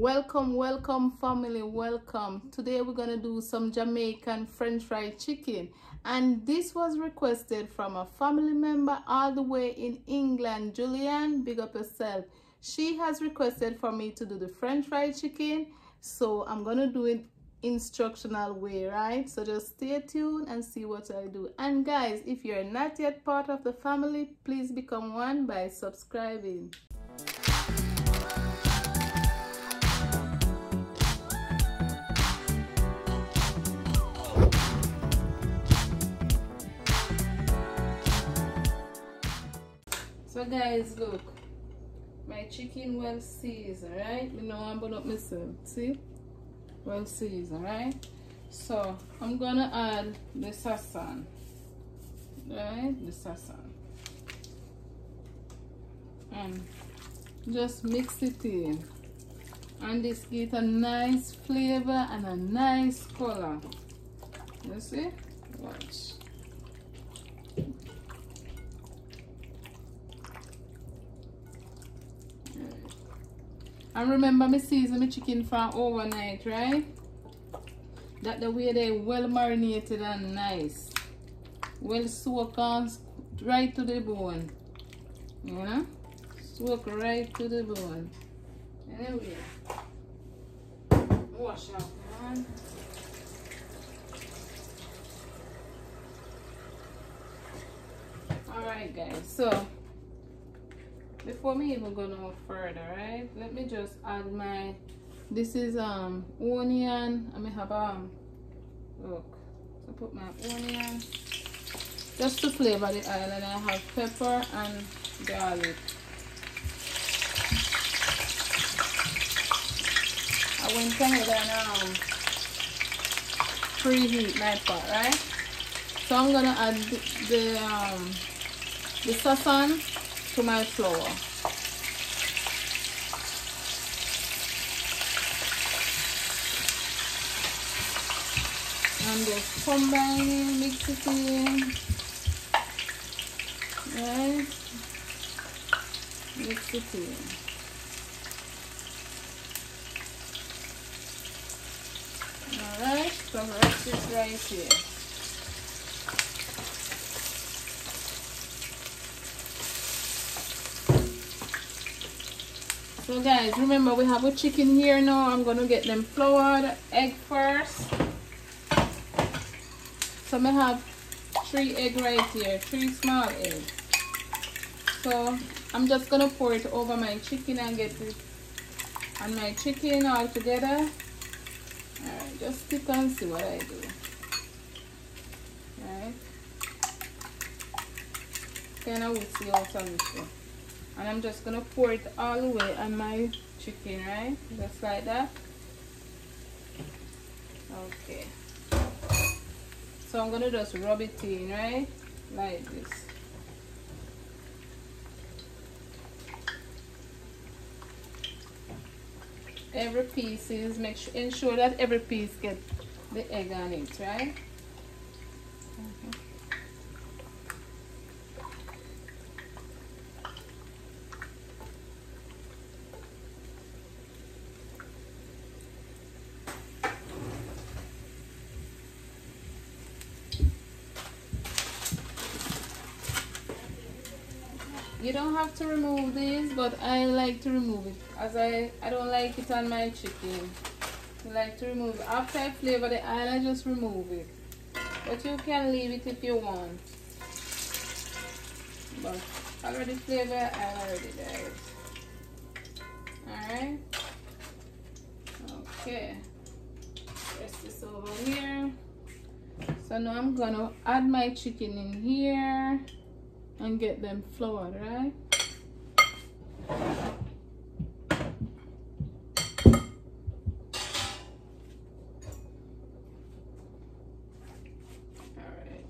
Welcome family, welcome. Today we're gonna do some Jamaican French fried chicken, and this was requested from a family member all the way in England. Julianne, big up yourself. She has requested for me to do the French fried chicken, so I'm gonna do it instructional way, right? So just stay tuned and see what I do. And guys, if you're not yet part of the family, please become one by subscribing. So guys, look, my chicken well seasoned, right? You know I'm gonna miss it, see? Well seasoned, right? So I'm gonna add the sazón, right? The sazón, and just mix it in, and this gives a nice flavor and a nice color. You see? Watch. And remember, me season my chicken from overnight, right? That the way they well marinated and nice, well soaked on, right to the bone. Yeah, soak right to the bone. Anyway, wash up, man. All right, guys. So, before me even go no further, right, let me just add my, this is onion. I may have look, I put my onion just to flavor the oil, and I have pepper and garlic. I went ahead and preheat my pot, right? So I'm gonna add the sazón to my flour. And just combine it, mix it in. Right? Mix it in. Alright, so rest it right here. So guys, remember we have a chicken here now. I'm gonna get them floured, egg first. So I have 3 eggs right here, 3 small eggs. So I'm just gonna pour it over my chicken and get it and my chicken all together. Alright, just sit and see what I do. Alright. Kinda woozy out on this one. And I'm just gonna pour it all the way on my chicken, right? Just like that. Okay. So I'm gonna just rub it in, right? Like this. Every piece is, make sure, ensure that every piece gets the egg on it, right? You don't have to remove this, but I like to remove it as I don't like it on my chicken. I like to remove it. After I flavor the oil, I just remove it. But you can leave it if you want. But already flavored, I already did. Alright. Okay. Press this over here. So now I'm gonna add my chicken in here and get them floured, right? Alright,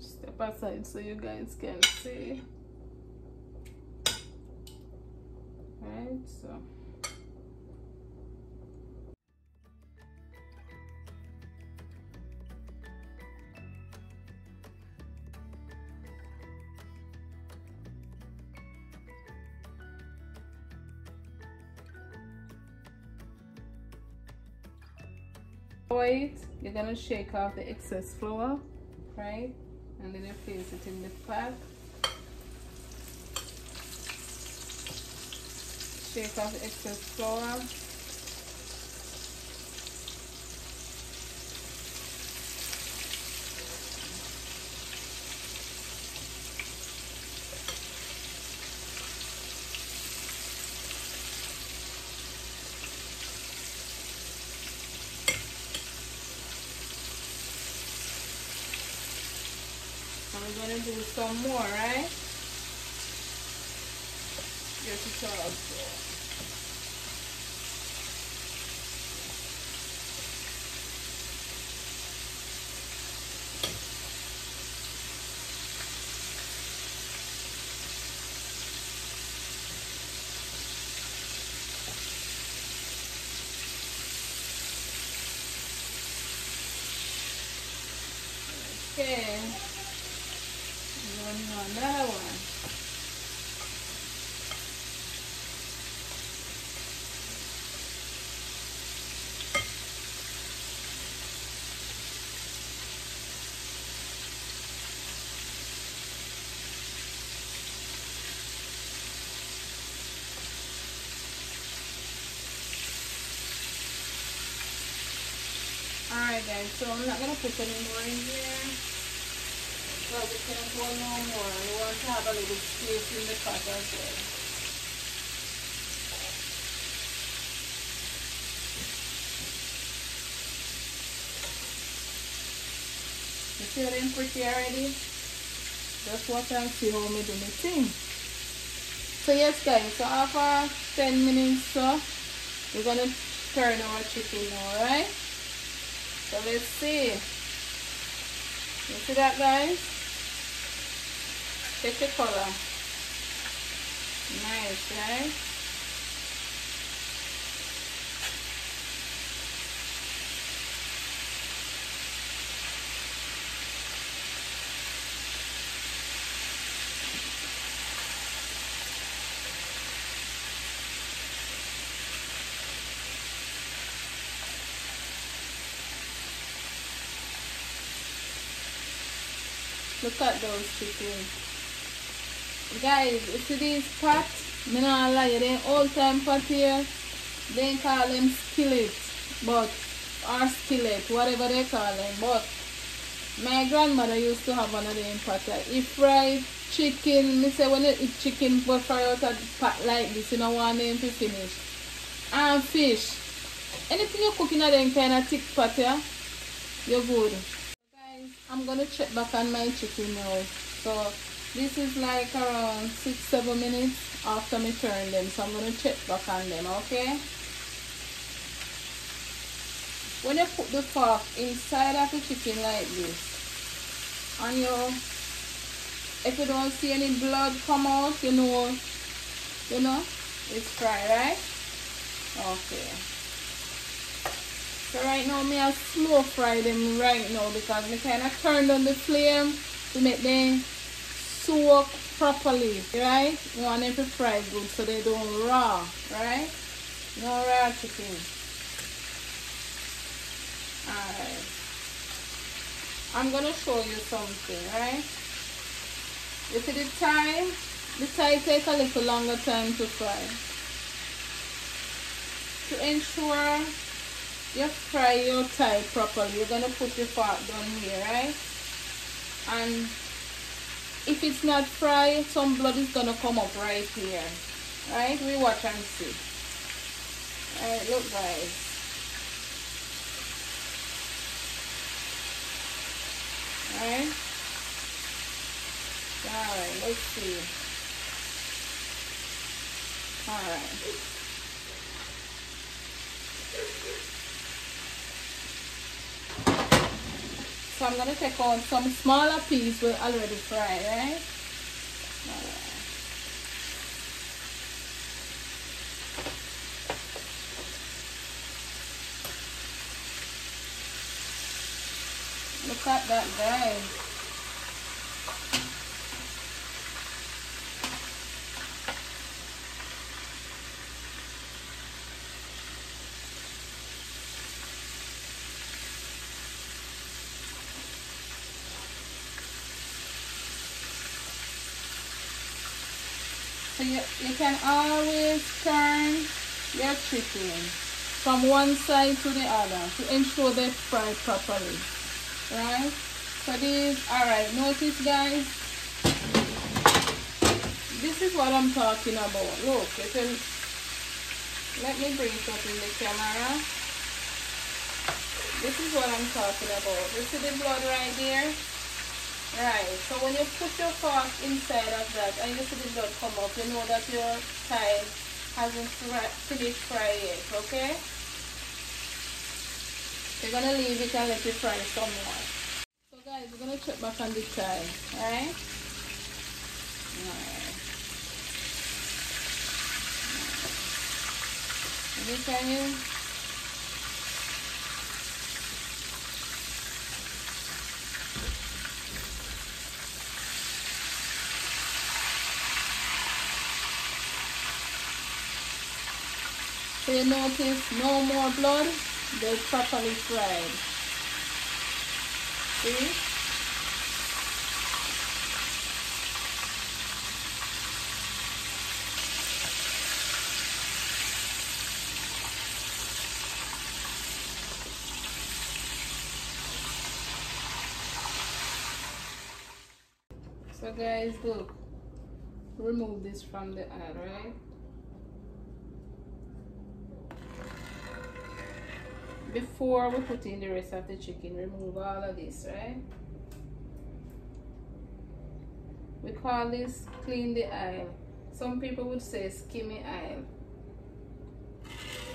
step aside so you guys can see. Alright, so Wait, you're gonna shake off the excess flour, right? And then you place it in the pot. Shake off the excess flour. We're going to do some more, right? Get it all absorbed. Okay. Another one. Alright guys, so I'm not going to put any more in here. Well, we can't pour no more. We want to have a little space in the pot as well. You feeling pretty already? Just watch and see how we do the thing. So yes guys, so after 10 minutes so, we're gonna turn our chicken now, right? So let's see. You see that guys? Check the color. Nice, right? Look at those chicken. Guys, see these pots? I'm not lying, they old time pot here. They call them skillets, but, or skillet, whatever they call them. But my grandmother used to have one of them pots. Like, if fried chicken, I say when you eat chicken, but fry out a pot like this, you know one name to finish. And fish. Anything you cook in them kind of thick pot, yeah, you're good. I'm gonna check back on my chicken now. So this is like around 6-7 minutes after me turn them. So I'm gonna check back on them, okay? When you put the fork inside of the chicken like this, and you, if you don't see any blood come out, you know, it's fried, right? Okay. So right now, me I slow fry them right now because me kind of turned on the flame to make them soak properly, right? You want them to fry good so they don't raw, right? No raw chicken. Alright. I'm going to show you something, right? You see the time? The time takes a little longer time to fry. To ensure you fry your thigh properly, you're going to put your fork down here, right? And if it's not fried, some blood is going to come up right here, right? We watch and see. Alright, look guys. Alright? Alright, let's see. Alright. So I'm going to take on some smaller piece we're already fried, right? Alright. Look at that guys. you can always turn your chicken from one side to the other to ensure they fry properly, right? So these, alright, notice guys, this is what I'm talking about. Look, let me bring it up in the camera. This is what I'm talking about. You see the blood right there? Right, so when you put your fork inside of that and you see the blood come up, you know that your thigh hasn't finished fry yet, okay? You're going to leave it and let it fry some more. So guys, we're going to check back on the thigh, alright? Alright. Can you? So you notice no more blood, they're properly fried. See? So guys, look, remove this from the eye, right? Before we put in the rest of the chicken, remove all of this, right? We call this clean the aisle. Some people would say skimmy aisle.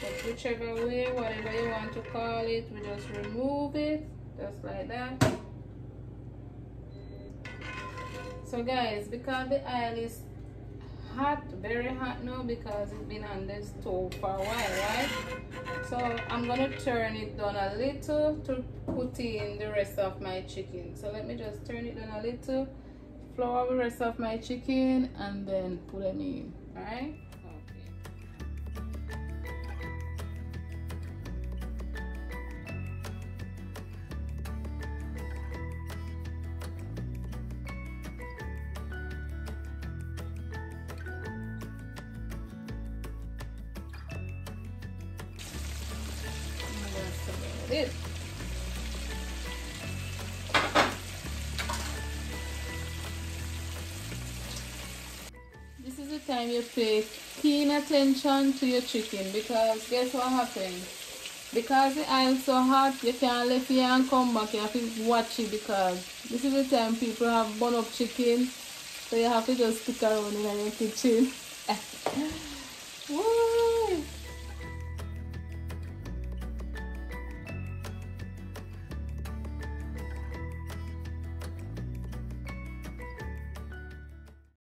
But whichever way, whatever you want to call it, we just remove it, just like that. So guys, because the aisle is hot, very hot now, because it's been on the stove for a while, right? So I'm gonna turn it down a little to put in the rest of my chicken. So let me just turn it down a little, flour the rest of my chicken, and then put it in, all right? It. This is the time you pay keen attention to your chicken, because guess what happens? Because the oil is so hot, you can't leave here and come back. You have to watch it, because this is the time people have bun up chicken, so you have to just stick around in your kitchen.